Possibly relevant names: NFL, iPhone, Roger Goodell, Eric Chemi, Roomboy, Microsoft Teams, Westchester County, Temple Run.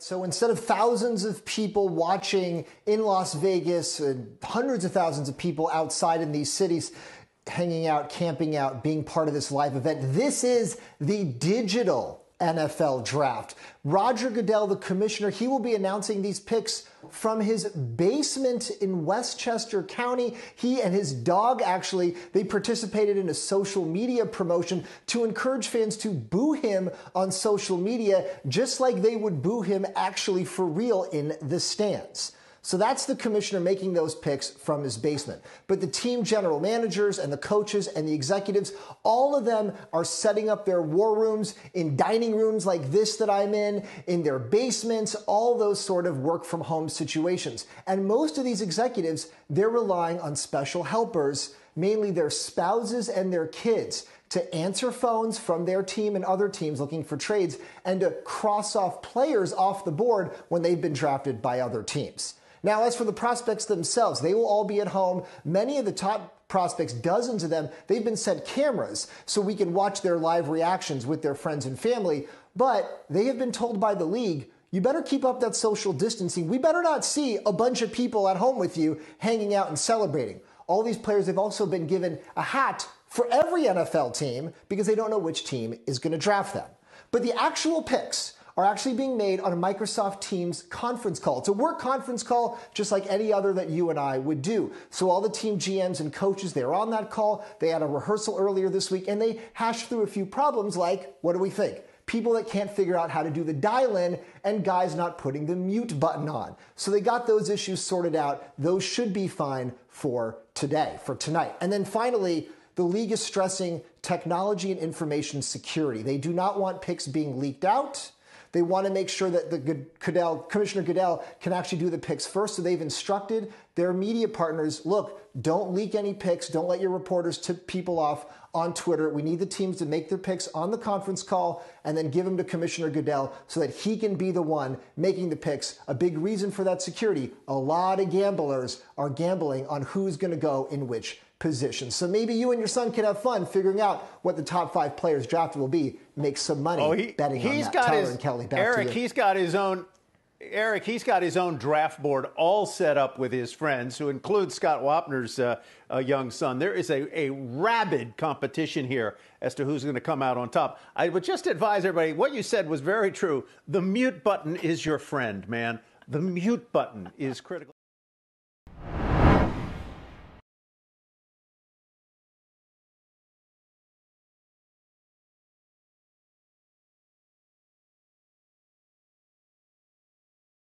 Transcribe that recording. So instead of thousands of people watching in Las Vegas and hundreds of thousands of people outside in these cities, hanging out, camping out, being part of this live event, this is the digital NFL draft. Roger Goodell, the commissioner, he will be announcing these picks from his basement in Westchester County. He and his dog, actually, they participated in a social media promotion to encourage fans to boo him on social media, just like they would boo him actually for real in the stands. So that's the commissioner making those picks from his basement. But the team general managers and the coaches and the executives, all of them are setting up their war rooms in dining rooms like this that I'm in their basements, all those sort of work from home situations. And most of these executives, they're relying on special helpers, mainly their spouses and their kids, to answer phones from their team and other teams looking for trades and to cross off players off the board when they've been drafted by other teams. Now, as for the prospects themselves, they will all be at home. Many of the top prospects, dozens of them, they've been sent cameras so we can watch their live reactions with their friends and family. But they have been told by the league, you better keep up that social distancing. We better not see a bunch of people at home with you hanging out and celebrating. All these players have also been given a hat for every NFL team because they don't know which team is going to draft them. But the actual picks are actually being made on a Microsoft Teams conference call. It's a work conference call, just like any other that you and I would do. So all the team GMs and coaches, they're on that call. They had a rehearsal earlier this week, and they hashed through a few problems like, what do we think? People that can't figure out how to do the dial-in and guys not putting the mute button on. So they got those issues sorted out. Those should be fine for today, for tonight. And then finally, the league is stressing technology and information security. They do not want picks being leaked out. They want to make sure that Commissioner Goodell can actually do the picks first. So they've instructed their media partners, look, don't leak any picks. Don't let your reporters tip people off on Twitter. We need the teams to make their picks on the conference call and then give them to Commissioner Goodell so that he can be the one making the picks. A big reason for that security, a lot of gamblers are gambling on who's going to go in which position. So maybe you and your son can have fun figuring out what the top 5 players drafted will be. Make some money betting on that. Tyler and Kelly, back to you. Eric, he's got his own draft board all set up with his friends, who includes Scott Wapner's young son. There is a rabid competition here as to who's going to come out on top. I would just advise everybody, what you said was very true. The mute button is your friend, man. The mute button is critical.